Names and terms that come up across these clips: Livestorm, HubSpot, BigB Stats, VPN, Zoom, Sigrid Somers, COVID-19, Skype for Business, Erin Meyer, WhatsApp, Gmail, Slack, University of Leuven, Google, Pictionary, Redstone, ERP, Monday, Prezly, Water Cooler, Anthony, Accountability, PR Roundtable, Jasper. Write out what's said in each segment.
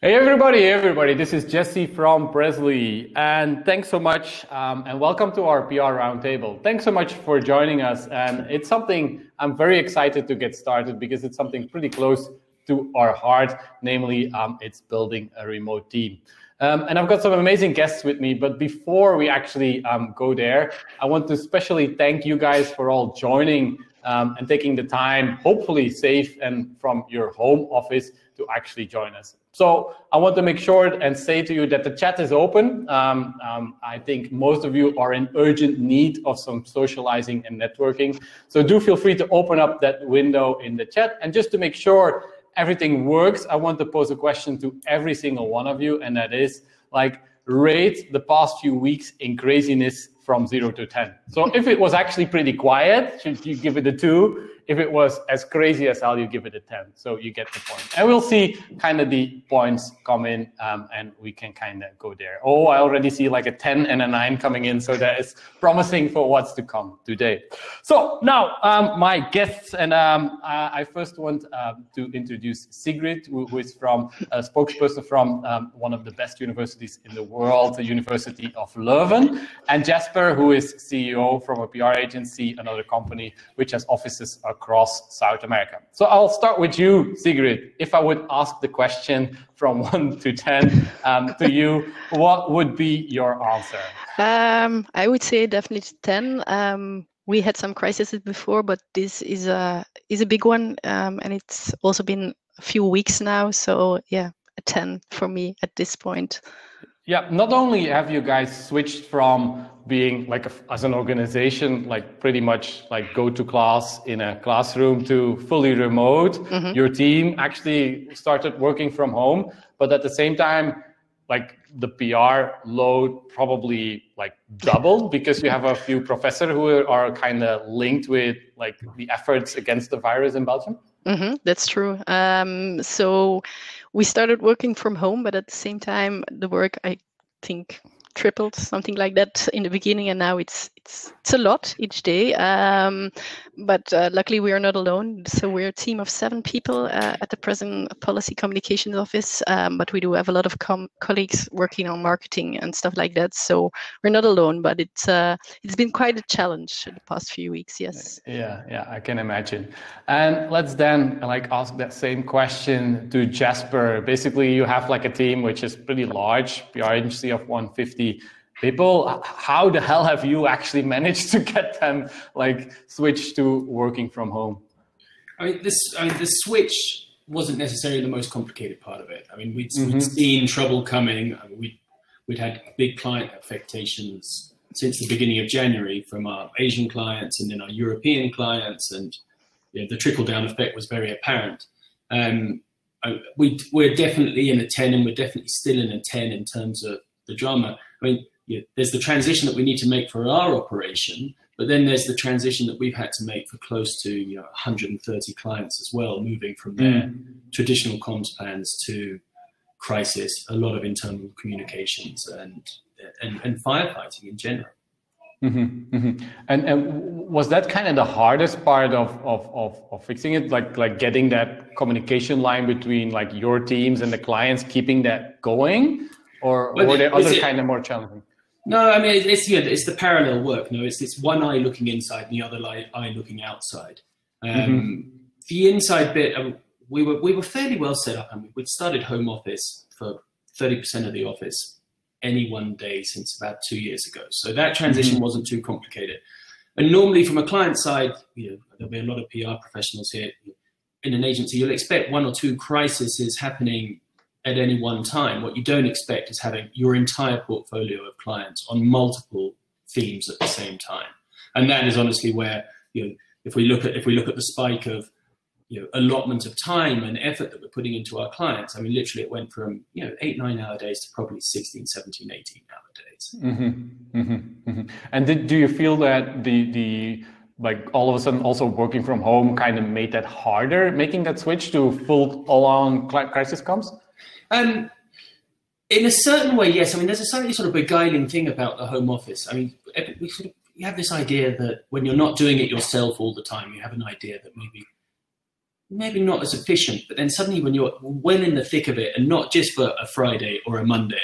Hey everybody, this is Jesse from Prezly, and thanks so much and welcome to our PR roundtable. Thanks so much for joining us, and it's something I'm very excited to get started because it's something pretty close to our heart, namely it's building a remote team. And I've got some amazing guests with me, but before we actually go there, I want to especially thank you guys for all joining and taking the time, hopefully safe and from your home office, to actually join us. So I want to make sure and say to you that the chat is open. I think most of you are in urgent need of some socializing and networking. So do feel free to open up that window in the chat. And just to make sure everything works, I want to pose a question to every single one of you. And that is, like, rate the past few weeks in craziness from 0 to 10. So if it was actually pretty quiet, you give it a 2. If it was as crazy as hell, you give it a 10. So you get the point. And we'll see kind of the points come in and we can kind of go there. Oh, I already see like a 10 and a 9 coming in. So that is promising for what's to come today. So now my guests, and I first want to introduce Sigrid, who is a spokesperson from one of the best universities in the world, the University of Leuven, and Jasper, who is CEO from a PR agency, another company, which has offices across South America. So I'll start with you, Sigrid. If I would ask the question from 1 to 10 to you, what would be your answer? I would say definitely 10. We had some crises before, but this is a big one, and it's also been a few weeks now. So yeah, a 10 for me at this point. Yeah, not only have you guys switched from being like as an organization, like pretty much like go to class in a classroom to fully remote, your team actually started working from home, but at the same time, like the PR load probably like doubled because you have a few professors who are kind of linked with like the efforts against the virus in Belgium. That's true. So we started working from home, but at the same time, the work, I think, tripled, something like that in the beginning. And now it's a lot each day. But luckily, we are not alone. So we're a team of 7 people at the present policy communications office. But we do have a lot of colleagues working on marketing and stuff like that. So we're not alone. But it's been quite a challenge in the past few weeks. Yes. Yeah, I can imagine. And let's then ask that same question to Jasper. Basically, you have like a team which is pretty large, PR agency of 150 people. How the hell have you actually managed to get them switched to working from home? I mean, the switch wasn't necessarily the most complicated part of it. I mean, we'd seen trouble coming. I mean, we'd had big client affectations since the beginning of January from our Asian clients and then our European clients, and you know, the trickle-down effect was very apparent. We're definitely in a 10, and we're definitely still in a 10 in terms of the drama. I mean, there's the transition that we need to make for our operation, but then there's the transition that we've had to make for close to 130 clients as well, moving from their traditional comms plans to crisis, a lot of internal communications and firefighting in general. And was that kind of the hardest part of fixing it, like getting that communication line between your teams and the clients, keeping that going? Or were there other kind of more challenging? No, I mean, it's the parallel work. No, it's one eye looking inside and the other eye looking outside. The inside bit, we were fairly well set up. I mean, we'd started home office for 30% of the office any one day since about 2 years ago. So that transition wasn't too complicated. And normally from a client side, there'll be a lot of PR professionals here. In an agency, you'll expect 1 or 2 crises happening at any one time. What you don't expect is having your entire portfolio of clients on multiple themes at the same time, and that is honestly where if we look at the spike of allotment of time and effort that we're putting into our clients. I mean, literally, it went from 8-9 hour days to probably 16-17-18 hour days. And do you feel that the all of a sudden also working from home kind of made that harder, making that switch to full-on crisis comms? In a certain way, yes. I mean, there's a slightly sort of beguiling thing about the home office. I mean, you have this idea that when you're not doing it yourself all the time, you have an idea that maybe maybe not as efficient, but then suddenly when you're well in the thick of it, and not just for a Friday or a Monday,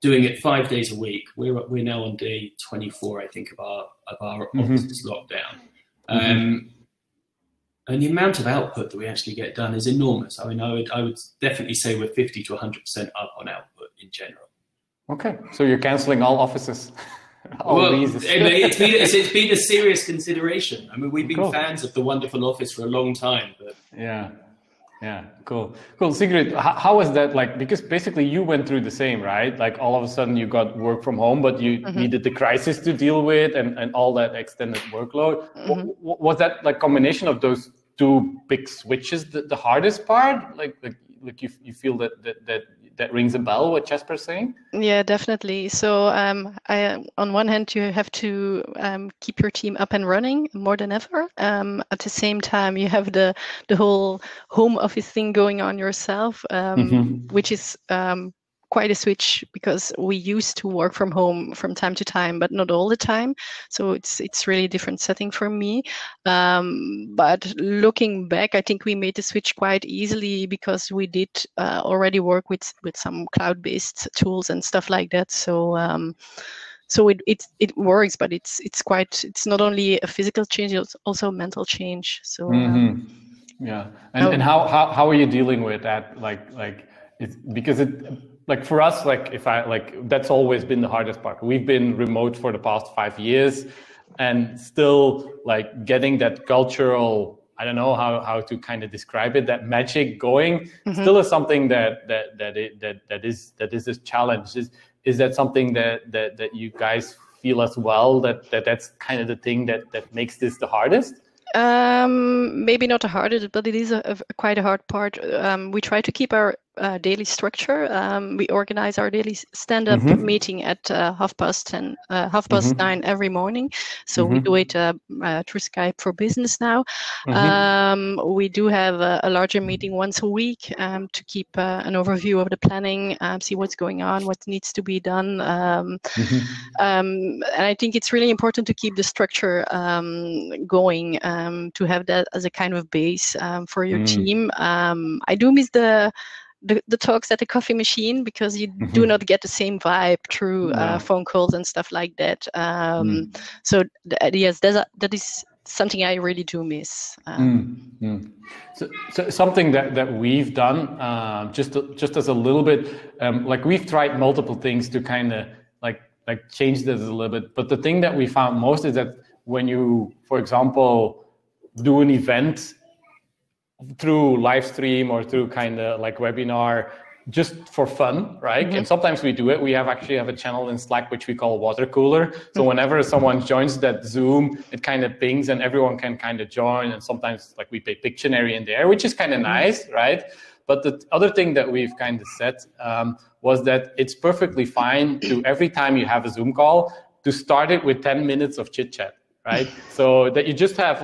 doing it 5 days a week, we're now on day 24, I think, of our office lockdown. And the amount of output that we actually get done is enormous. I mean, I would definitely say we're 50 to 100% up on output in general. Okay, so you're canceling all offices. It's been a serious consideration. I mean, we've been fans of the wonderful office for a long time. But... Yeah, cool. Sigrid, how was that like? Because basically you went through the same, right? Like all of a sudden you got work from home, but you needed the crisis to deal with and all that extended workload. Was that like combination of those two big switches the hardest part? Like you feel that rings a bell, what Jasper's saying? Yeah, definitely. So on one hand, you have to keep your team up and running more than ever. At the same time, you have the whole home office thing going on yourself, which is quite a switch, because we used to work from home from time to time, but not all the time. So it's really a different setting for me. But looking back, I think we made the switch quite easily, because we did already work with some cloud-based tools and stuff like that. So so it works, but it's not only a physical change, it's also a mental change. So and how are you dealing with that? Because for us, that's always been the hardest part. We've been remote for the past 5 years, and still like getting that cultural, I don't know how to kind of describe it, that magic going, still is something that is a challenge. Is that something that you guys feel as well, that's kind of the thing that makes this the hardest? Maybe not the hardest, but it is quite a hard part. We try to keep our daily structure. We organize our daily stand-up meeting at 9:30 every morning. So we do it through Skype for Business now. We do have a larger meeting once a week to keep an overview of the planning, see what's going on, what needs to be done. And I think it's really important to keep the structure going, to have that as a kind of base for your team. I do miss the talks at the coffee machine, because you do not get the same vibe through phone calls and stuff like that. So yes, that is something I really do miss. So something that we've done, just as a little bit, like we've tried multiple things to kind of like change this a little bit. But the thing that we found most is that when you, for example, do an event through live stream or through kind of like webinar, just for fun, right? And sometimes we do it. We actually have a channel in Slack which we call Water Cooler. So whenever someone joins that Zoom, it kind of pings and everyone can kind of join. And sometimes like we play Pictionary in there, which is kind of nice, right? But the other thing that we've kind of said was that it's perfectly fine to, every time you have a Zoom call, to start it with 10 minutes of chit chat, right? So that you just have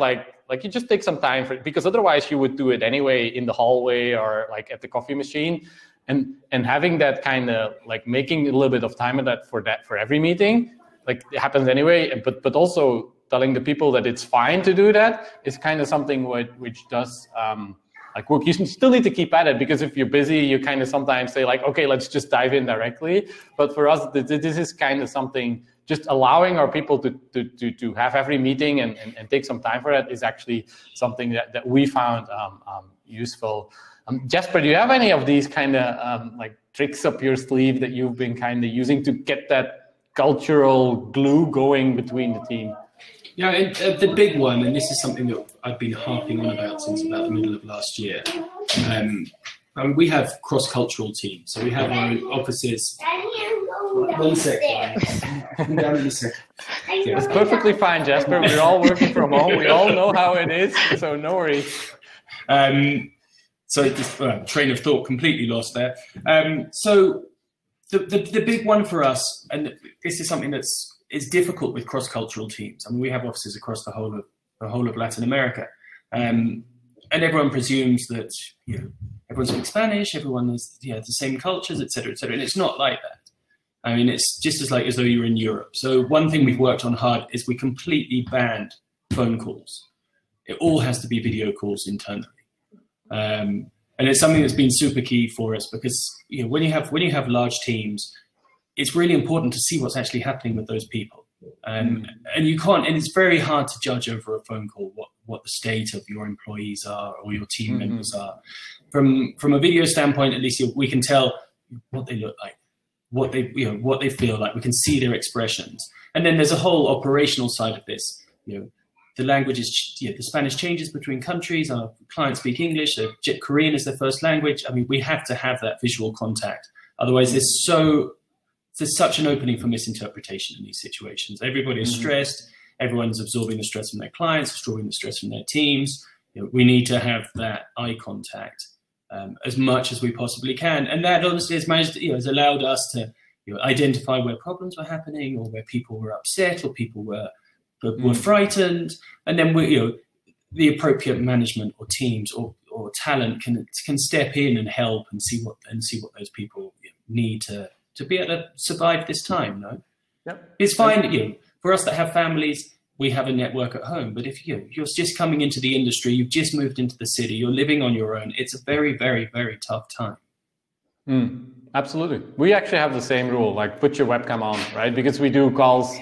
you just take some time for it, because otherwise you would do it anyway in the hallway or like at the coffee machine, and having that kind of like making a little bit of time of that for every meeting, like it happens anyway, but also telling the people that it's fine to do that is kind of something which does like work. You still need to keep at it, because if you're busy, you kind of sometimes say like, okay, let's just dive in directly. But for us, this is kind of something. Just allowing our people to have every meeting and take some time for that is actually something that we found useful. Jasper, do you have any of these kind of like tricks up your sleeve that you've been kind of using to get that cultural glue going between the team? Yeah, the big one, and this is something that I've been harping on about since about the middle of last year. We have cross-cultural teams, so we have our offices. One sec, yeah. It's perfectly fine, Jasper. We're all working from home. We all know how it is, so no worries. So this train of thought completely lost there. So the big one for us, and this is something that's difficult with cross-cultural teams. I mean, we have offices across the whole of Latin America, and everyone presumes that everyone speaks Spanish, everyone has the same cultures, et cetera, and it's not like that. I mean, it's just as though you're in Europe. So one thing we've worked on hard is we completely banned phone calls. It all has to be video calls internally. And it's something that's been super key for us, because when you have large teams, it's really important to see what's actually happening with those people. And you can't, and it's very hard to judge over a phone call what the state of your employees are or your team members are. From a video standpoint, at least we can tell what they look like, what they feel like. We can see their expressions. And then there's a whole operational side of this. The language is, the Spanish changes between countries. Our clients speak English. Korean is their first language. I mean, we have to have that visual contact. Otherwise, there's such an opening for misinterpretation in these situations. Everybody is stressed. Everyone's absorbing the stress from their clients, absorbing the stress from their teams. We need to have that eye contact as much as we possibly can. And that honestly has managed, has allowed us to identify where problems were happening, or where people were upset, or people were frightened, and then the appropriate management or teams or talent can step in and help and see what those people need to be able to survive this time. It's fine for us that have families. We have a network at home, but if you're just coming into the industry, you've just moved into the city, you're living on your own, it's a very, very, very tough time. Absolutely. We actually have the same rule, like put your webcam on, right? Because we do calls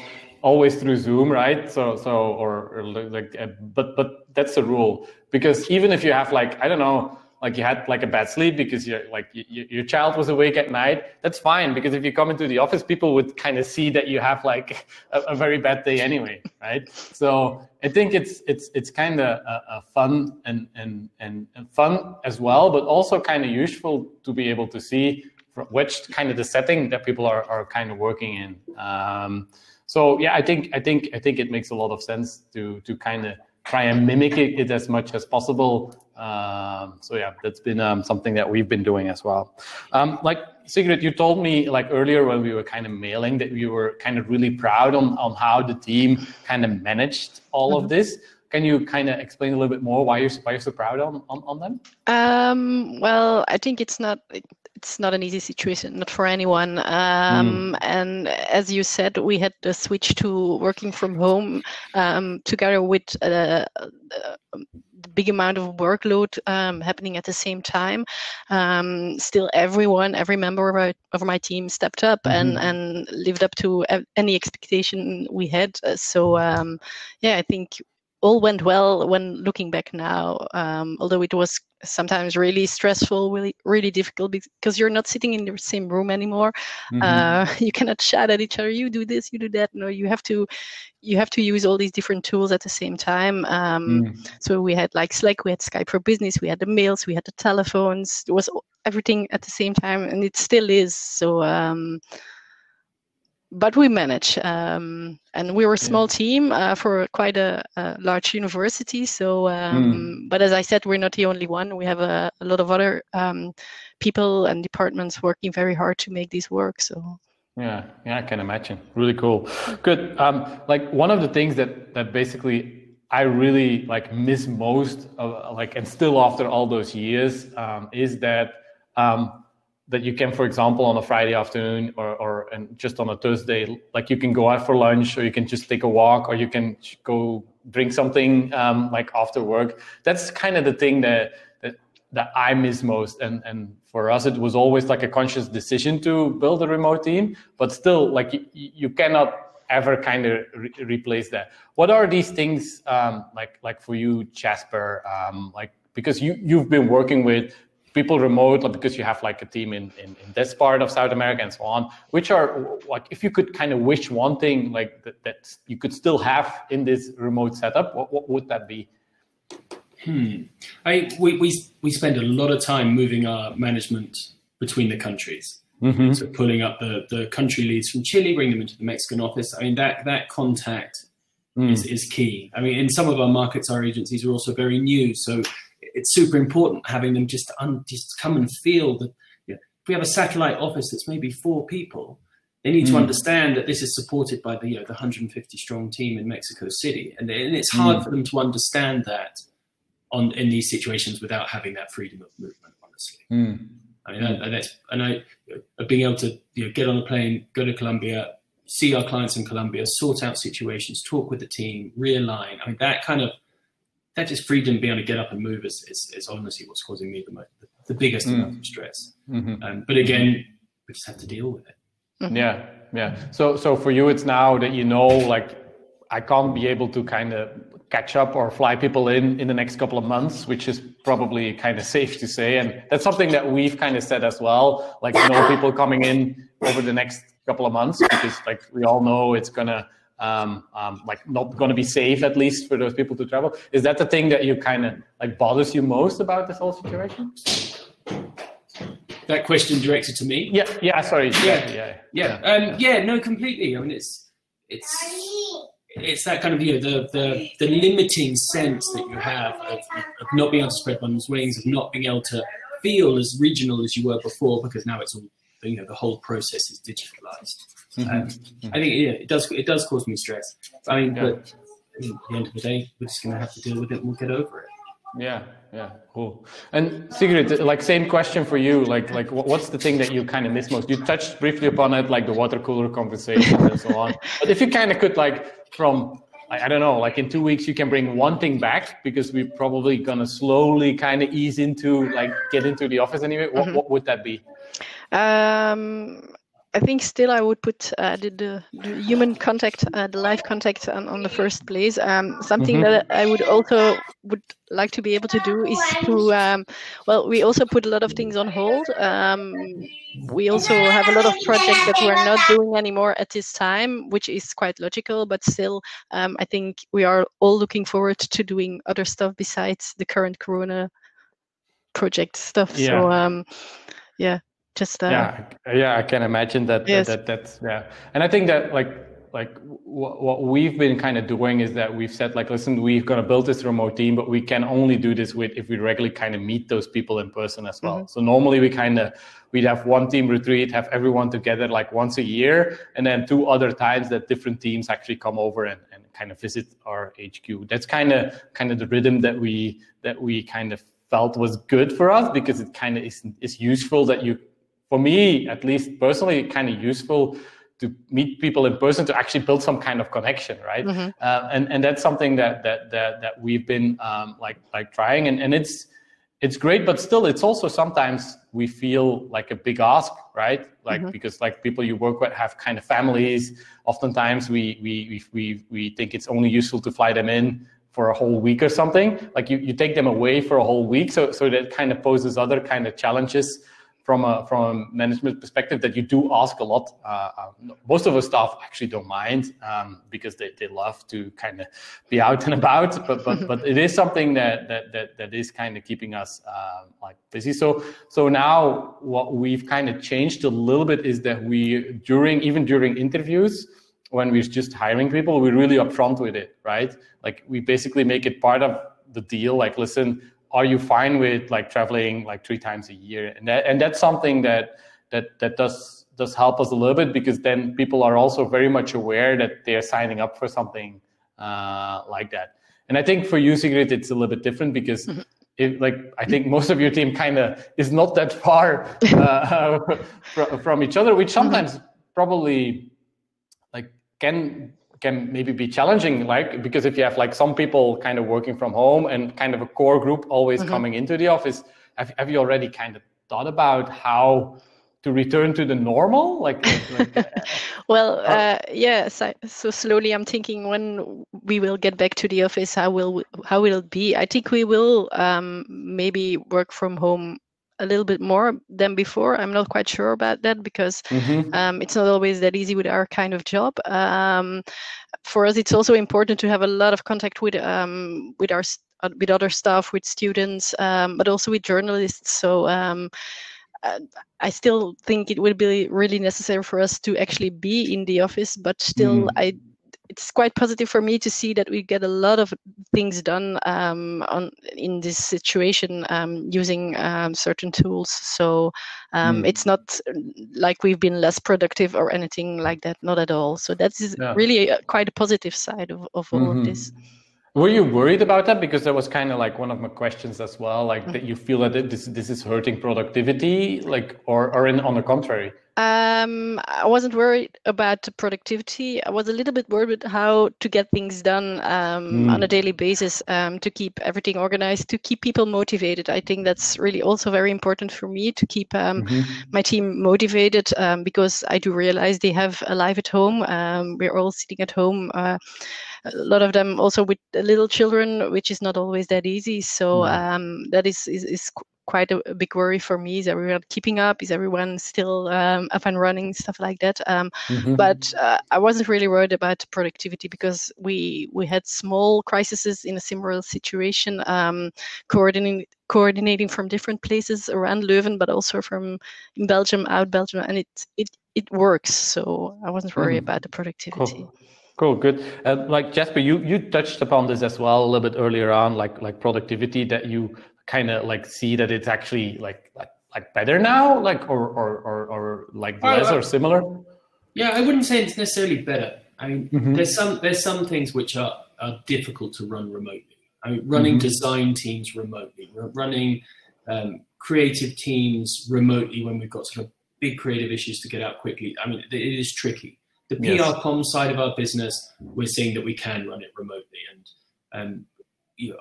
always through Zoom, right? But that's the rule, because even if you have you had a bad sleep because your child was awake at night, that's fine, because if you come into the office, people would kind of see that you have a very bad day anyway, right? So I think it's kind of fun and fun as well, but also kind of useful to be able to see which kind of the setting that people are kind of working in. So yeah, I think it makes a lot of sense to kind of try and mimic it as much as possible. So yeah, that's been something that we've been doing as well. Sigrid, you told me earlier when we were kind of mailing that you were kind of really proud on how the team kind of managed all of this. Can you kind of explain a little bit more why you're so proud on them? Well, I think it's not an easy situation, not for anyone. And as you said, we had the switch to working from home together with the big amount of workload happening at the same time. Still every member of my team stepped up and lived up to any expectation we had. So I think all went well when looking back now, although it was sometimes really stressful, really difficult, because you're not sitting in the same room anymore. You cannot shout at each other, you do this, you do that. No, you have to use all these different tools at the same time. So we had Slack, we had Skype for Business, we had the mails, we had the telephones. It was everything at the same time, and it still is. So, but we manage, and we were a small team for quite a large university. So, but as I said, we're not the only one. We have a lot of other people and departments working very hard to make this work. So. Yeah, I can imagine. Really cool. Good. One of the things that basically I really miss most, and still after all those years, is that. That you can, for example, on a Friday afternoon or just on a Thursday, you can go out for lunch, or you can just take a walk, or you can go drink something after work. That's kind of the thing that I miss most. And for us, it was always a conscious decision to build a remote team, but still you cannot ever kind of replace that. What are these things for you, Jasper? Because you've been working with people remote, because you have a team in this part of South America and so on. Which are, if you could kind of wish one thing that you could still have in this remote setup, what would that be? We spend a lot of time moving our management between the countries. So pulling up the country leads from Chile, bring them into the Mexican office. I mean, that contact is key. I mean, in some of our markets, our agencies are also very new, so it's super important having them just come and feel that. If we have a satellite office that's maybe 4 people, they need to understand that this is supported by the 150 strong team in Mexico City, and it's hard for them to understand that in these situations without having that freedom of movement. Honestly, I mean, being able to get on a plane, go to Colombia, see our clients in Colombia, sort out situations, talk with the team, realign. I mean, that kind of that just freedom, being able to get up and move is honestly what's causing me the most, the biggest amount of stress. But again, we just have to deal with it. Yeah, yeah. So for you, it's now that you know, like, I can't be able to kind of catch up or fly people in the next couple of months, which is probably kind of safe to say. And that's something that we've kind of said as well, like, no people coming in over the next couple of months, because like we all know it's gonna like not gonna be safe, at least for those people to travel. Is that the thing that you kind of like bothers you most about this whole situation? That question directed to me? No, completely. I mean, it's that kind of, you know, the limiting sense that you have of not being able to spread one's wings, of not being able to feel as regional as you were before, because now it's all, you know, the whole process is digitalized. I think it does cause me stress. I mean, but at the end of the day, we're just going to have to deal with it and we'll get over it. Yeah, cool. And Sigrid, like, same question for you. Like, what's the thing that you kind of miss most? You touched briefly upon it, like the water cooler conversation and so on. But if you kind of could, like, from, I don't know, like in 2 weeks, you can bring one thing back, because we're probably gonna slowly kind of ease into, like, get into the office anyway. What would that be? I think still I would put the human contact, the live contact on the first place. Something that I would like to be able to do is to, well, we also put a lot of things on hold. We also have a lot of projects that we're not doing anymore at this time, which is quite logical, but still, I think we are all looking forward to doing other stuff besides the current Corona project stuff. Yeah. So, I can imagine that. Yes. And I think that like what we've been kind of doing is that we've said, like, listen, we're going to build this remote team, but we can only do this with if we regularly kind of meet those people in person as well. So normally we'd have one team retreat, have everyone together like once a year, and then 2 other times that different teams actually come over and kind of visit our HQ. That's kind of the rhythm that we kind of felt was good for us, because it kind of is useful that you. For me, at least personally, kind of useful to meet people in person to actually build some kind of connection, right? And that's something that we've been like trying, and it's great, but still, it's also sometimes we feel like a big ask, right? Like because like people you work with have kind of families. Oftentimes, we think it's only useful to fly them in for a whole week or something. Like you take them away for a whole week, so that kind of poses other kind of challenges. From a management perspective, that you do ask a lot. Most of our staff actually don't mind because they love to kind of be out and about. But it is something that is kind of keeping us like busy. So now what we've kind of changed a little bit is that we during interviews, when we're just hiring people, we're really upfront with it, right? Like we basically make it part of the deal. Like, listen. Are you fine with like traveling like 3 times a year? And that's something that does help us a little bit, because then people are also very much aware that they're signing up for something like that. And I think for you, Sigrid, it's a little bit different, because it, like, I think most of your team kind of is not that far from each other, which sometimes probably like can maybe be challenging, like, because if you have like some people kind of working from home and kind of a core group always coming into the office, have you already kind of thought about how to return to the normal? Well, so slowly I'm thinking, when we will get back to the office, how will it be? I think we will maybe work from home a little bit more than before. I'm not quite sure about that, because it's not always that easy with our kind of job. For us, it's also important to have a lot of contact with other staff, with students, but also with journalists. So I still think it will be really necessary for us to actually be in the office, but still it's quite positive for me to see that we get a lot of things done in this situation using certain tools. So it's not like we've been less productive or anything like that, not at all. So that is really quite a positive side of all of this. Were you worried about that? Because that was kind of like one of my questions as well, like that you feel that this is hurting productivity, like, or on the contrary? I wasn't worried about productivity. I was a little bit worried about how to get things done on a daily basis, to keep everything organized, to keep people motivated. I think that's really also very important for me, to keep my team motivated, because I do realize they have a life at home. We're all sitting at home. A lot of them also with little children, which is not always that easy. So that is quite a big worry for me. Is everyone keeping up? Is everyone still up and running? Stuff like that. But I wasn't really worried about productivity because we had small crises in a similar situation, coordinating from different places around Leuven, but also from in Belgium, out Belgium, and it works. So I wasn't worried about the productivity. Cool. Cool, good. Like Jasper, you touched upon this as well a little bit earlier on, like productivity, that you kind of like see that it's actually like better now, like or like less or similar. Yeah, I wouldn't say it's necessarily better. I mean, there's some things which are difficult to run remotely. I mean, running design teams remotely, running creative teams remotely when we've got sort of big creative issues to get out quickly. I mean, it is tricky. The PR comm side of our business, we're seeing that we can run it remotely, and you know,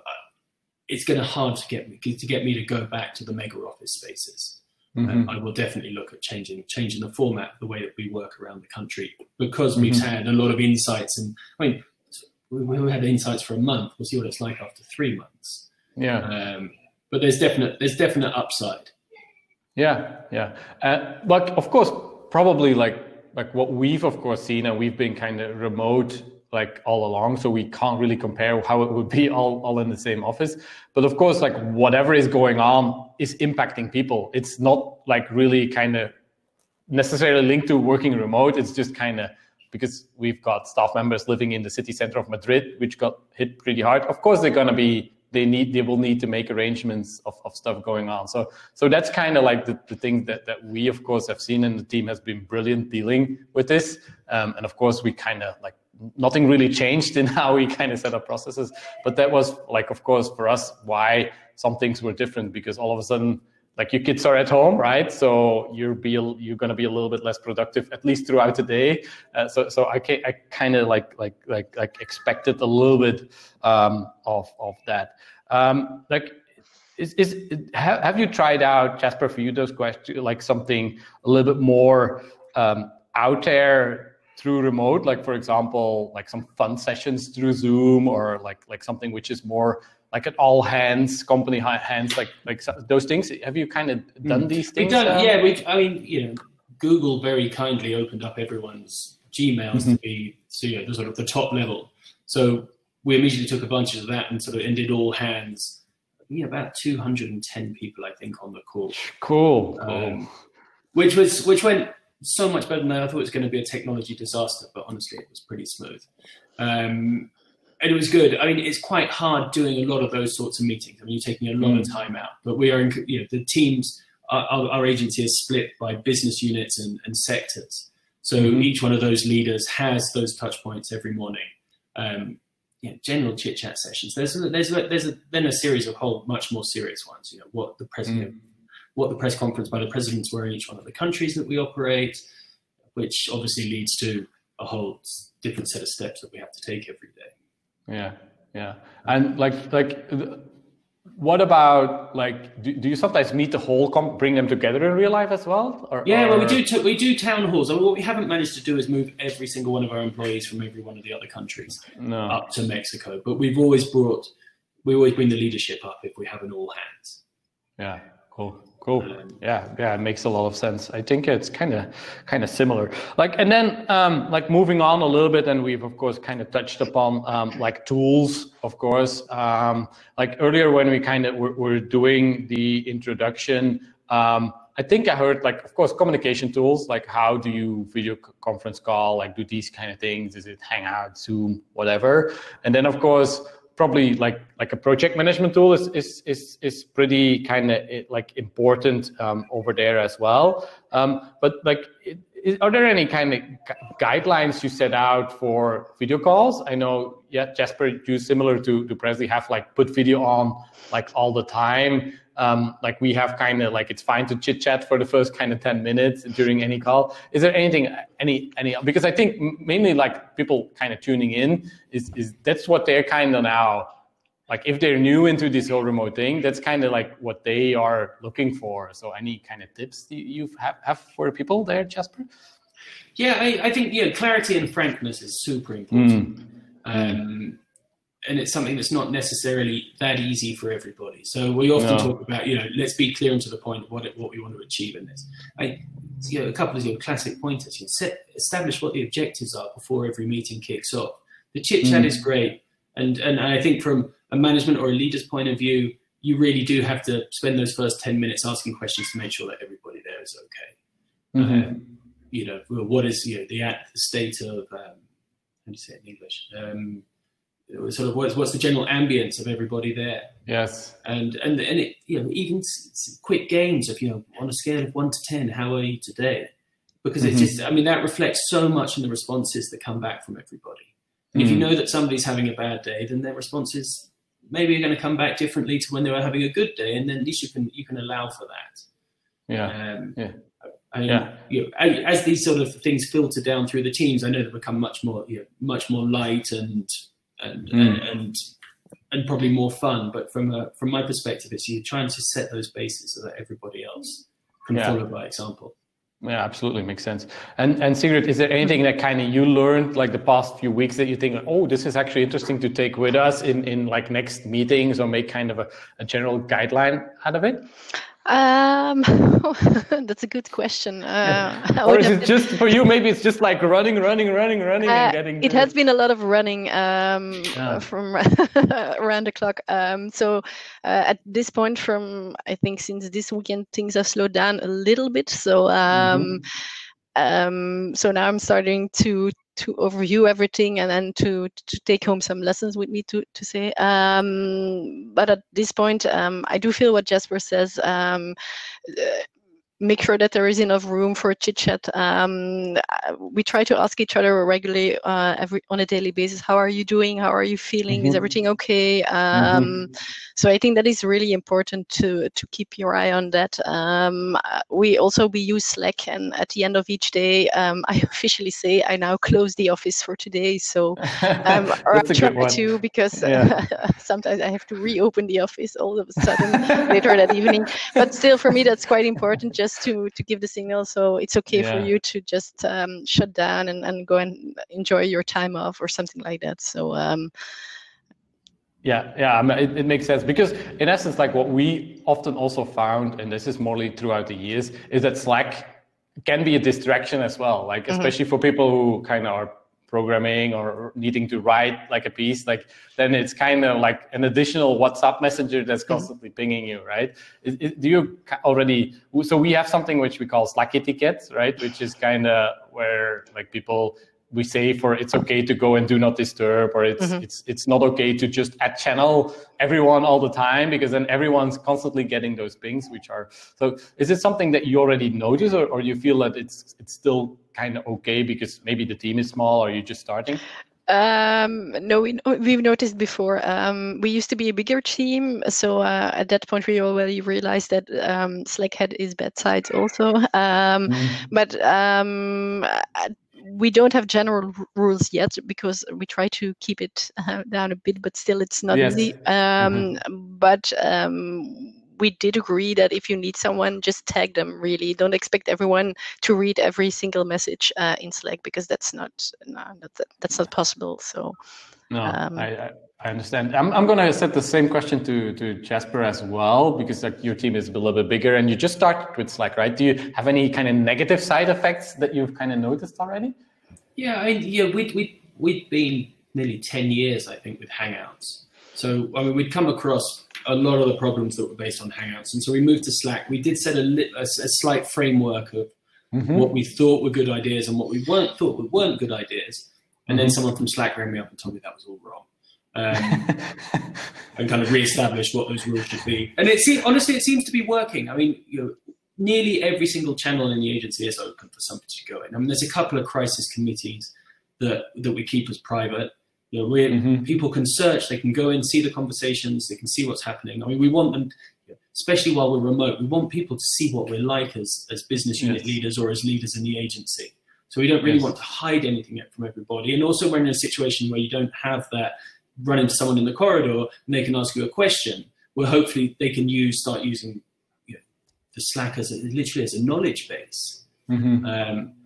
it's going to hard to get me to go back to the mega office spaces. I will definitely look at changing the format, the way that we work around the country, because we've had a lot of insights, and I mean, we had insights for a month. We'll see what it's like after 3 months. Yeah, but there's definite upside. Yeah, yeah, but of course, probably like what we've of course seen, and we've been kind of remote like all along, so we can't really compare how it would be all in the same office. But of course, like whatever is going on is impacting people. It's not like really kind of necessarily linked to working remote. It's just kind of because we've got staff members living in the city center of Madrid, which got hit pretty hard. Of course, they're going to be, they will need to make arrangements of stuff going on. So that's kind of like the thing that we of course have seen, and the team has been brilliant dealing with this. And of course we kind of like, nothing really changed in how we kind of set up processes, but that was like, of course for us, why some things were different, because all of a sudden like your kids are at home, right? So you're going to be a little bit less productive, at least throughout the day. So I kind of like expected a little bit of that. Like, have you tried out, Jasper, for you those questions, like something a little bit more out there through remote, like for example, like some fun sessions through Zoom, or like something which is more like an all hands, company hands, like those things? Have you kind of done these things? We've done, yeah. I mean, you know, Google very kindly opened up everyone's Gmails to be, so you know, the sort of the top level. So we immediately took advantage of that and sort of ended all hands. Yeah, about 210 people, I think, on the call. Cool. Which went so much better than I thought it was going to be, a technology disaster, but honestly, it was pretty smooth. And it was good. I mean, it's quite hard doing a lot of those sorts of meetings. I mean, you're taking a lot of time out, but we are, you know, the teams, our agency is split by business units and sectors. So each one of those leaders has those touch points every morning. You know, general chit chat sessions. There's then a series of whole much more serious ones. You know, what the press conference by the presidents were in each one of the countries that we operate, which obviously leads to a whole different set of steps that we have to take every day. Yeah, yeah. And like what about, like, do you sometimes meet the whole bring them together in real life as well? Well, we do town halls. I mean, what we haven't managed to do is move every single one of our employees from every one of the other countries up to Mexico. But we always bring the leadership up if we have an all hands. Yeah, cool. Yeah, it makes a lot of sense. I think it's kind of similar. Like, and then like moving on a little bit, and we've of course kind of touched upon like tools, of course. Like earlier when we kind of were doing the introduction, I think I heard, like, of course, communication tools, like how do you video conference call, like do these kind of things? Is it Hangout, Zoom, whatever? And then of course, probably like a project management tool is pretty kind of like important over there as well. But like Are there any kind of guidelines you set out for video calls? I know, yeah, Jasper, you similar to Prezly have like put video on like all the time. Like we have kind of like it's fine to chit chat for the first kind of 10 minutes during any call. Is there anything, any because I think mainly like people kind of tuning in is that's what they're kind of now. Like if they're new into this whole remote thing, that's kind of like what they are looking for. So any kind of tips you have for people there, Jasper? Yeah, I think, yeah, clarity and frankness is super important. And it's something that's not necessarily that easy for everybody. So we often talk about, you know, let's be clear and to the point of what we want to achieve in this. You know, a couple of your classic pointers, you establish what the objectives are before every meeting kicks off. The chit chat is great. And I think from a management or a leader's point of view, you really do have to spend those first 10 minutes asking questions to make sure that everybody there is okay. You know, what is, you know, the state of, how do you say it in English? Sort of what's the general ambience of everybody there? Yes. And it, you know, even quick games of, you know, on a scale of 1 to 10, how are you today? Because it just, I mean, that reflects so much in the responses that come back from everybody. If you know that somebody's having a bad day, then their responses maybe are going to come back differently to when they were having a good day, and then at least you can allow for that. Yeah. You know, as these sort of things filter down through the teams, I know they become much more, you know, much more light and probably more fun. But from my perspective, it's you're trying to set those bases so that everybody else can follow by example. Yeah, absolutely makes sense. And Sigrid, is there anything that kind of you learned like the past few weeks that you think, oh, this is actually interesting to take with us in like next meetings or make kind of a general guideline out of it? That's a good question. Or is it just for you? Maybe it's just like running. And getting it has been a lot of running from around the clock. At this point, from I think since this weekend, things have slowed down a little bit. So so now I'm starting to overview everything and then to take home some lessons with me to say. But at this point, I do feel what Jasper says. Make sure that there is enough room for chit chat. We try to ask each other regularly on a daily basis, how are you doing? How are you feeling? Is everything okay? So I think that is really important to keep your eye on that. We use Slack, and at the end of each day, I officially say I now close the office for today. So or I try to, because sometimes I have to reopen the office all of a sudden later that evening. But still, for me, that's quite important, just to give the signal, so it's okay for you to just shut down and go and enjoy your time off or something like that. So it makes sense, because in essence, like what we often also found, and this is morely throughout the years, is that Slack can be a distraction as well, like especially for people who kind of are programming or needing to write like a piece, like then it's kind of like an additional WhatsApp messenger that's constantly pinging you, right? Do you already, so we have something which we call Slack etiquette, right? Which is kind of where like people, we say for it's okay to go and do not disturb, or it's not okay to just add channel everyone all the time, because then everyone's constantly getting those pings, which are, so is it something that you already notice, or you feel that it's still kind of okay because maybe the team is small or you're just starting? No, we've noticed before. We used to be a bigger team, so at that point we already realized that Slack had its bad sides also. We don't have general rules yet, because we try to keep it down a bit, but still it's not easy. We did agree that if you need someone, just tag them, really. Don't expect everyone to read every single message in Slack, because that's not possible. So I understand. I'm going to set the same question to Jasper as well, because like your team is a little bit bigger and you just started with Slack, right? Do you have any kind of negative side effects that you've kind of noticed already? Yeah, we'd been nearly 10 years, I think, with Hangouts. So I mean, we'd come across a lot of the problems that were based on Hangouts. And so we moved to Slack. We did set a slight framework of what we thought were good ideas and what we thought weren't good ideas. And then someone from Slack rang me up and told me that was all wrong. And kind of reestablished what those rules should be. And honestly, it seems to be working. I mean, you know, nearly every single channel in the agency is open for somebody to go in. I mean, there's a couple of crisis committees that we keep as private. You know, people can search, they can go in, see the conversations, they can see what's happening. I mean, we want them, especially while we're remote, we want people to see what we're like as business unit leaders or as leaders in the agency. So we don't really want to hide anything from everybody. And also when in a situation where you don't have that, run into someone in the corridor and they can ask you a question, well, hopefully they can start using the Slack as a knowledge base.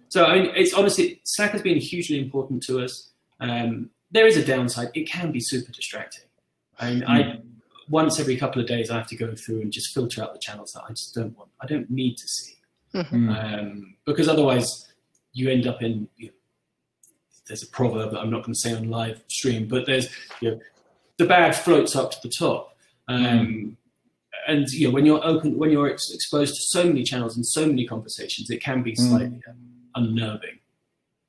So I mean, it's honestly, Slack has been hugely important to us. There is a downside. It can be super distracting. I mean, once every couple of days, I have to go through and just filter out the channels that I just don't want. I don't need to see. Because otherwise you end up in, there's a proverb that I'm not going to say on live stream, but there's, the bad floats up to the top. And when you're exposed to so many channels and so many conversations, it can be slightly unnerving.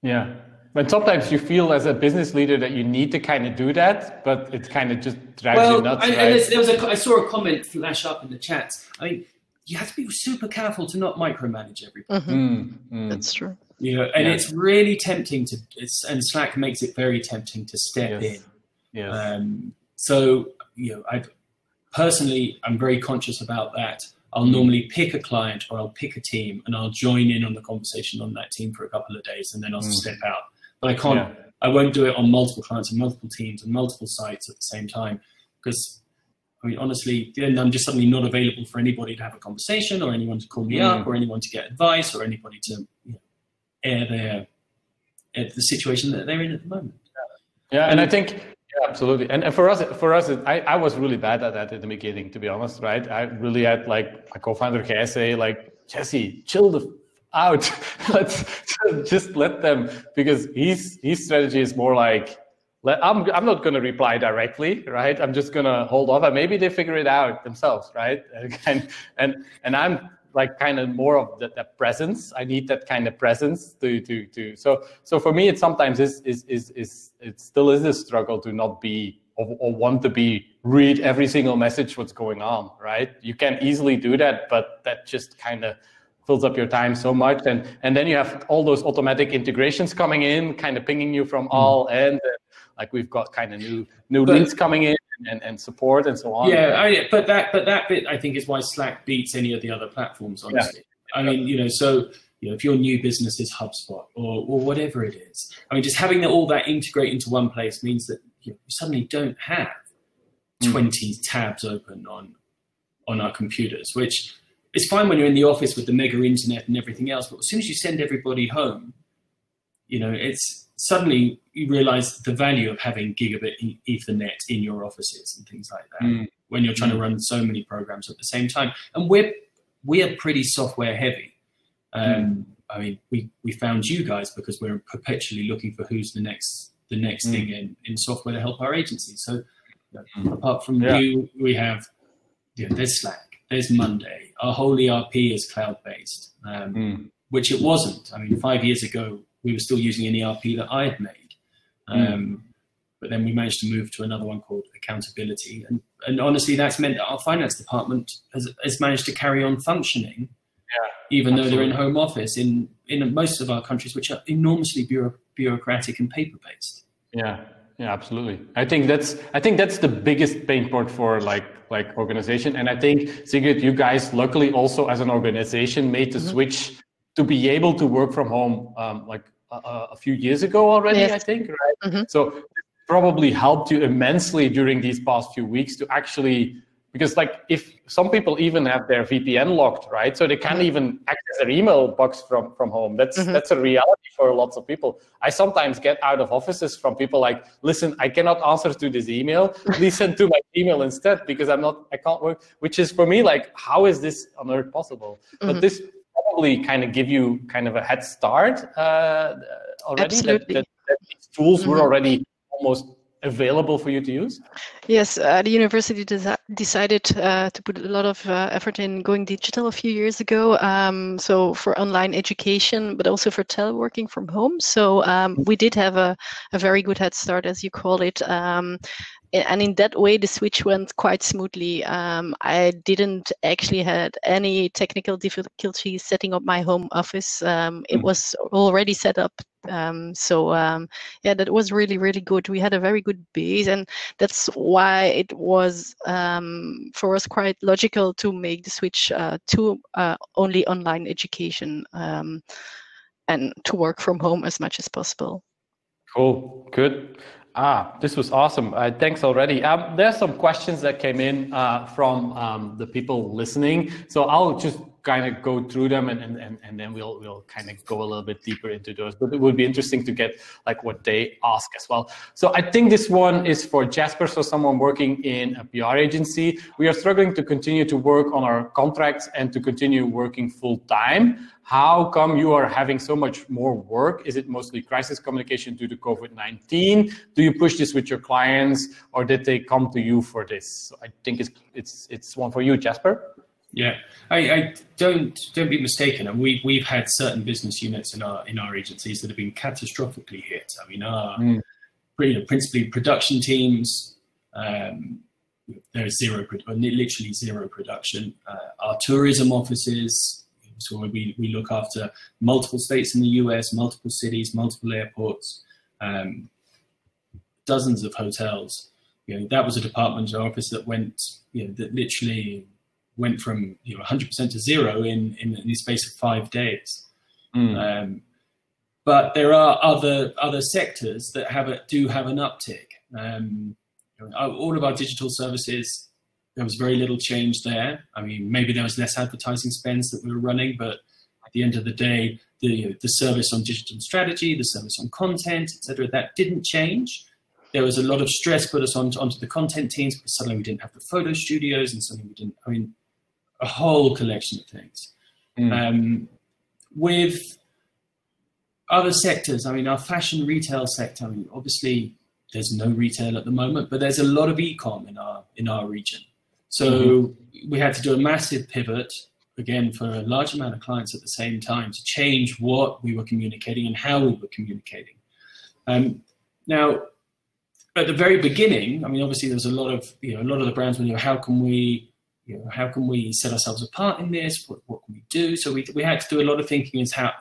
Yeah. But sometimes you feel as a business leader that you need to kind of do that, but it kind of just drives you nuts. I saw a comment flash up in the chats. I mean, you have to be super careful to not micromanage everybody. That's true. It's really tempting to, and Slack makes it very tempting to step in. So, I personally, I'm very conscious about that. I'll normally pick a client or I'll pick a team and I'll join in on the conversation on that team for a couple of days and then I'll step out. But I can't, I won't do it on multiple clients and multiple teams and multiple sites at the same time, because I mean, honestly, then I'm just suddenly not available for anybody to have a conversation or anyone to call me up or anyone to get advice or anybody to air the situation that they're in at the moment. Yeah. And I think, absolutely. And for us, I was really bad at that in the beginning, to be honest, right? I really had like my co-founder can say like, Jesse, chill the out. Let's just let them, because his strategy is more like, I'm not going to reply directly, right? I'm just going to hold off and maybe they figure it out themselves, right? And I'm like kind of more of that presence. I need that kind of presence to. So for me, it sometimes it still is a struggle to not be or want to be read every single message what's going on, right? You can easily do that, but that just kind of fills up your time so much. And then you have all those automatic integrations coming in, kind of pinging you from all ends. Like we've got kind of new links coming in and support and so on. Yeah, but that bit, I think, is why Slack beats any of the other platforms, honestly. Yeah. I mean, if your new business is HubSpot or whatever it is, I mean, just having all that integrate into one place means that you suddenly don't have 20 tabs open on our computers, which, it's fine when you're in the office with the mega internet and everything else, but as soon as you send everybody home, it's suddenly you realize the value of having gigabit Ethernet in your offices and things like that when you're trying to run so many programs at the same time. And we are pretty software heavy. I mean, we found you guys because we're perpetually looking for who's the next thing in software to help our agency. So apart from you, we have there's Slack. There's Monday. Our whole ERP is cloud-based, which it wasn't. I mean, 5 years ago, we were still using an ERP that I had made. But then we managed to move to another one called Accountability. And honestly, that's meant that our finance department has managed to carry on functioning, even though they're in home office in most of our countries, which are enormously bureaucratic and paper-based. Yeah. Yeah, absolutely. I think that's the biggest pain point for like organization. And I think, Sigrid, you guys luckily also as an organization made the switch to be able to work from home a few years ago already, I think, right? So it probably helped you immensely during these past few weeks to actually, because like if some people even have their VPN locked, right? So they can't even access their email box from home. That's a reality for lots of people. I sometimes get out of offices from people like, listen, I cannot answer to this email. Please send to my email instead because I can't work, which is for me like, how is this on earth possible? But this probably kind of give you kind of a head start already. Absolutely. That these tools were already almost available for you to use? Yes, the university decided to put a lot of effort in going digital a few years ago. So for online education, but also for teleworking from home. So we did have a very good head start, as you call it. And in that way, the switch went quite smoothly. I didn't actually had any technical difficulties setting up my home office. It was already set up. So that was really, really good. We had a very good base, and that's why it was for us quite logical to make the switch to only online education and to work from home as much as possible. Cool, good. This was awesome. Thanks already. There's some questions that came in from the people listening. So I'll just kind of go through them and then we'll kind of go a little bit deeper into those. But it would be interesting to get like what they ask as well. So I think this one is for Jasper. So someone working in a PR agency. We are struggling to continue to work on our contracts and to continue working full time. How come you are having so much more work? Is it mostly crisis communication due to COVID-19? Do you push this with your clients, or did they come to you for this? So I think it's one for you, Jasper. Yeah, I don't be mistaken. And we've had certain business units in our agencies that have been catastrophically hit. I mean, our principally production teams. There is literally zero production. Our tourism offices. So we look after multiple states in the US, multiple cities, multiple airports, dozens of hotels. You know, that was a department in our office that literally went from 100% to zero in the space of 5 days. But there are other sectors that do have an uptick. All of our digital services. There was very little change there. I mean, maybe there was less advertising spends that we were running, but at the end of the day, the service on digital strategy, the service on content, et cetera, that didn't change. There was a lot of stress put us onto the content teams, because suddenly we didn't have the photo studios, and suddenly we didn't, I mean, a whole collection of things. With other sectors, I mean, our fashion retail sector, I mean, obviously there's no retail at the moment, but there's a lot of e-com in our region. So we had to do a massive pivot, again, for a large amount of clients at the same time, to change what we were communicating and how we were communicating. Now, at the very beginning, I mean, obviously there's a lot of the brands were, how can we set ourselves apart in this? What can we do? So we had to do a lot of thinking as how,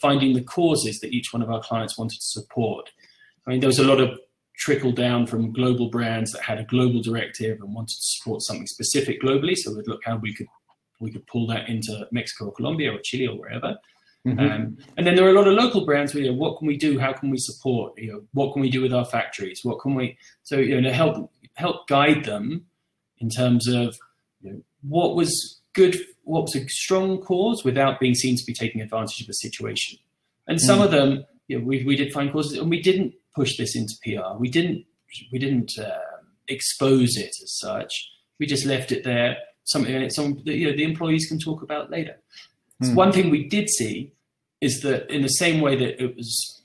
finding the causes that each one of our clients wanted to support. I mean, there was a lot of trickle down from global brands that had a global directive and wanted to support something specific globally. So we'd look how we could pull that into Mexico or Colombia or Chile or wherever. And then there are a lot of local brands where, what can we do? How can we support? What can we do with our factories? What can we, so, to help guide them in terms of what was good, what was a strong cause without being seen to be taking advantage of the situation. And some of them, we did find causes, and we didn't push this into PR. We didn't expose it as such. We just left it there. Something that the employees can talk about later. So one thing we did see is that in the same way that it was,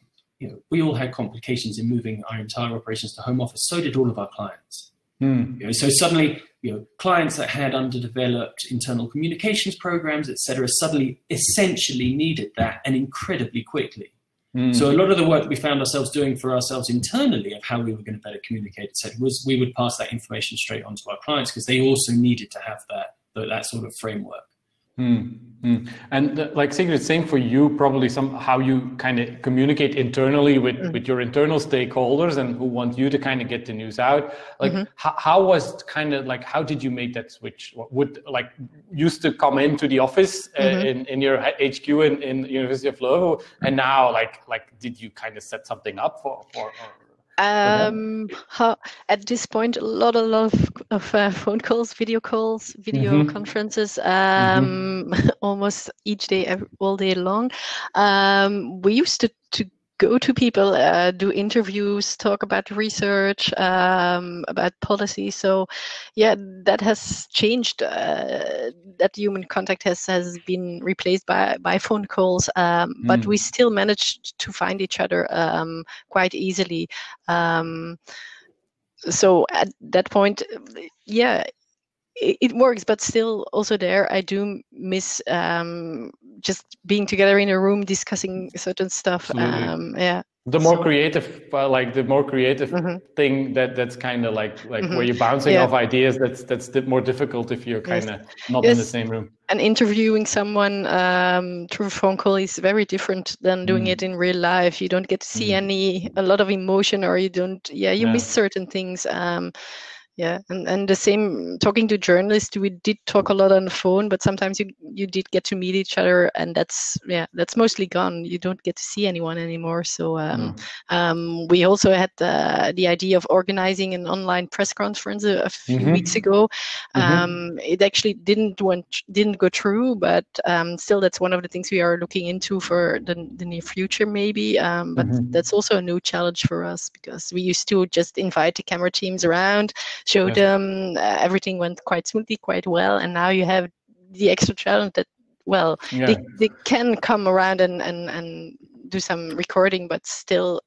we all had complications in moving our entire operations to home office. So did all of our clients. So suddenly, clients that had underdeveloped internal communications programs, etc., suddenly essentially needed that, and incredibly quickly. So a lot of the work that we found ourselves doing for ourselves internally of how we were going to better communicate, et cetera, was we would pass that information straight on to our clients, because they also needed to have that sort of framework. And like Sigrid, same for you, probably how you kind of communicate internally with your internal stakeholders and who want you to kind of get the news out. Like how did you make that switch? Used to come into the office in your HQ in University of Leuven, and now like did you kind of set something up for at this point, a lot of phone calls, video calls, video conferences, almost each day, all day long. We used to go to people, do interviews, talk about research, about policy. So yeah, that has changed. That human contact has been replaced by phone calls, but we still managed to find each other quite easily. So at that point, yeah, it works, but still also there, I do miss just being together in a room discussing certain stuff. Absolutely. The more creative thing that's kind of like where you're bouncing off ideas, that's more difficult if you're kind of not in the same room. And interviewing someone through phone call is very different than doing it in real life. You don't get to see a lot of emotion, or you don't, miss certain things. And the same talking to journalists, we did talk a lot on the phone, but sometimes you did get to meet each other, and that's mostly gone. You don't get to see anyone anymore. So we also had the idea of organizing an online press conference a few weeks ago. It actually didn't go through, but still that's one of the things we are looking into for the near future maybe. But that's also a new challenge for us, because we used to just invite the camera teams around, show them, everything went quite smoothly, quite well, and now you have the extra challenge that they can come around and do some recording, but still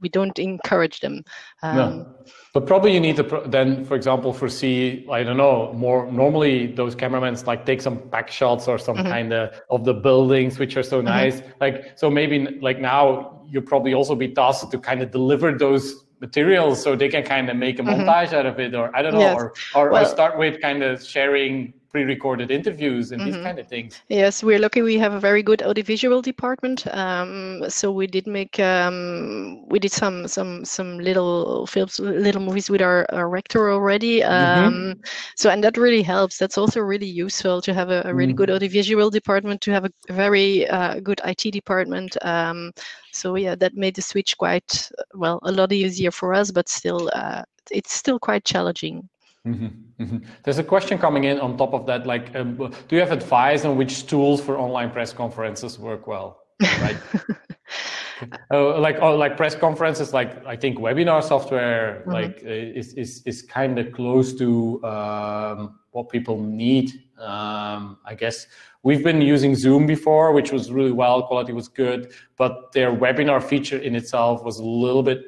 we don't encourage them. But probably you need to then, for example, foresee, I don't know, more normally those cameramen like take some back shots or some kind of the buildings which are so nice, like, so maybe like now you'll probably also be tasked to kind of deliver those materials so they can kind of make a montage out of it, or I don't know, or start with kind of sharing pre-recorded interviews and these kind of things. Yes, we're lucky we have a very good audiovisual department. So we did make some little films, little movies with our rector already. So and that really helps. That's also really useful to have a really good audiovisual department, to have a very good IT department. So yeah, that made the switch quite a lot easier for us, but still it's still quite challenging. There's a question coming in on top of that, like do you have advice on which tools for online press conferences work well, right? Like press conferences, like I think webinar software like is kind of close to what people need. I guess we've been using Zoom before, which was really well, quality was good, but their webinar feature in itself was a little bit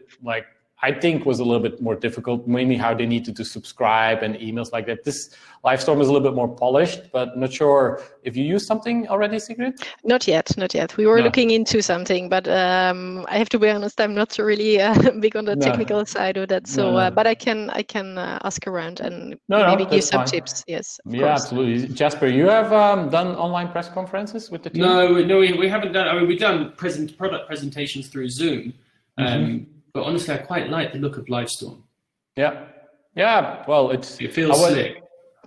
more difficult, mainly how they needed to subscribe and emails like that. This Livestorm is a little bit more polished, but not sure if you use something already, Sigrid? Not yet. We were looking into something, but I have to be honest, I'm not really big on the technical side of that. So, but I can ask around and maybe give some tips. Yes. Absolutely. Jasper, you have done online press conferences with the team? No, we haven't done. I mean, we've done product presentations through Zoom. But honestly, I quite like the look of Livestorm. Yeah. Well, it feels slick.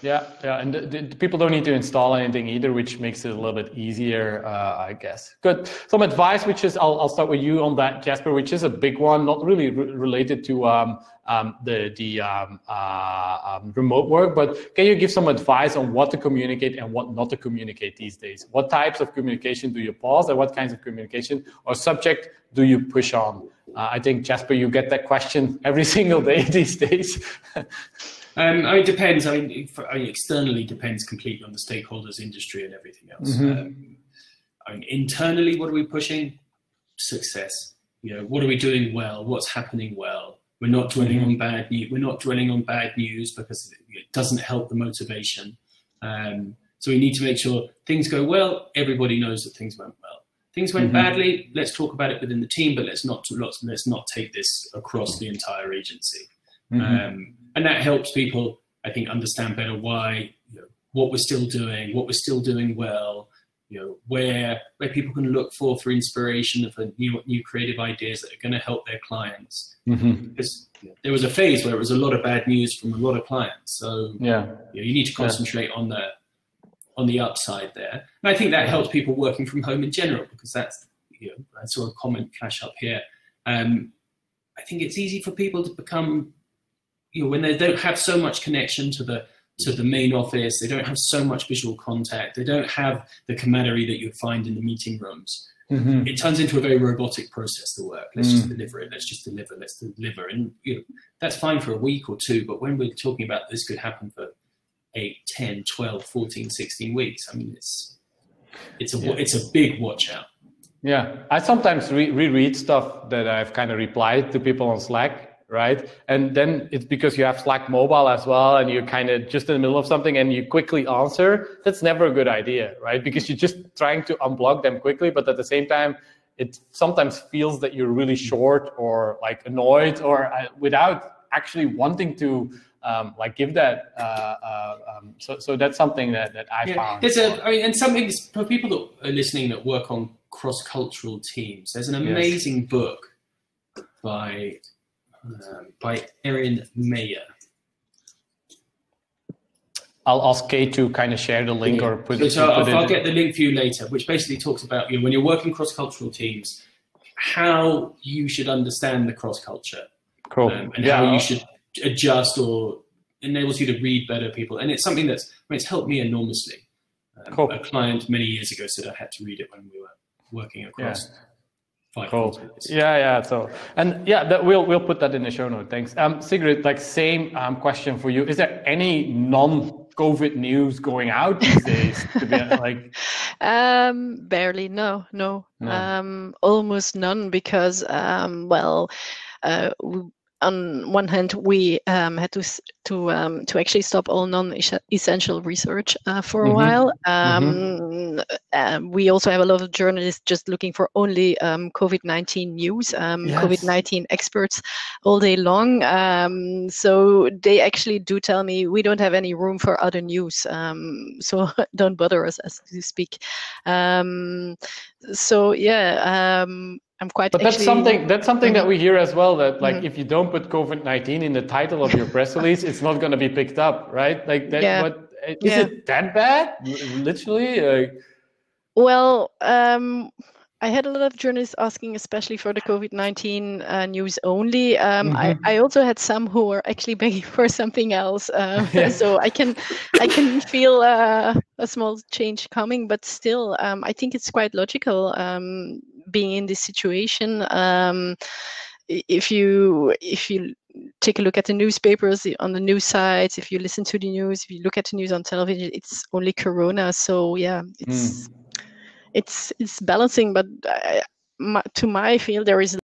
Yeah. And the people don't need to install anything either, which makes it a little bit easier, I guess. Good. Some advice, which is I'll start with you on that, Jasper, which is a big one, not really related to the remote work, but can you give some advice on what to communicate and what not to communicate these days? What types of communication do you pause, and what kinds of communication or subject do you push on? I think, Jasper, you get that question every single day these days. It depends. Externally depends completely on the stakeholders, industry, and everything else. Internally, what are we pushing? Success. What are we doing well? What's happening well? We're not dwelling on bad news. We're not dwelling on bad news because it doesn't help the motivation. So we need to make sure things go well. Everybody knows that things went well. Things went badly, let's talk about it within the team, but let's not take this across the entire agency. And that helps people, I think, understand better why, what we're still doing well, where people can look for inspiration for new creative ideas that are going to help their clients. Because there was a phase where it was a lot of bad news from a lot of clients. So you need to concentrate on that. On the upside there. And I think that helps people working from home in general, because that's, I saw a comment flash up here. I think it's easy for people to become, when they don't have so much connection to the main office, they don't have so much visual contact, they don't have the camaraderie that you'd find in the meeting rooms. It turns into a very robotic process, the work. Let's just deliver it. Let's deliver. And that's fine for a week or two, but when we're talking about this could happen for 8, 10, 12, 14, 16 weeks. It's a big watch out. Yeah, I sometimes reread stuff that I've kind of replied to people on Slack, right? And then it's because you have Slack mobile as well, and you're kind of just in the middle of something and you quickly answer. That's never a good idea, right? Because you're just trying to unblock them quickly, but at the same time, it sometimes feels that you're really short or like annoyed or without actually wanting to like give that. So that's something that I found. And something for people that are listening that work on cross-cultural teams, there's an amazing book by Erin Meyer. I'll ask Kate to kind of share the link or put it. So I'll get the link for you later, which basically talks about, when you're working cross-cultural teams, how you should understand the cross-culture. Cool. And how you should adjust or enables you to read better people. And it's something that's, it's helped me enormously. Cool. A client many years ago said I had to read it when we were working across. Yeah. Cool. Yeah. So, and that we'll put that in the show note. Thanks. Sigrid, same question for you. Is there any non-COVID news going out these days? To be barely. No. Almost none because, on one hand, we had to actually stop all non-essential research for a while. We also have a lot of journalists just looking for only COVID-19 news, COVID-19 experts all day long. So they actually do tell me we don't have any room for other news. So don't bother us as you speak. I'm quite. But that's something. That's something that we hear as well. That if you don't put COVID-19 in the title of your press release, it's not going to be picked up, right? Is it that bad? Literally. I had a lot of journalists asking, especially for the COVID-19 news only. I also had some who were actually begging for something else. So I can feel a small change coming, but still, I think it's quite logical. Being in this situation, if you take a look at the newspapers, on the news sites, if you listen to the news, if you look at the news on television, it's only Corona. So it's balancing. But to my feel, there is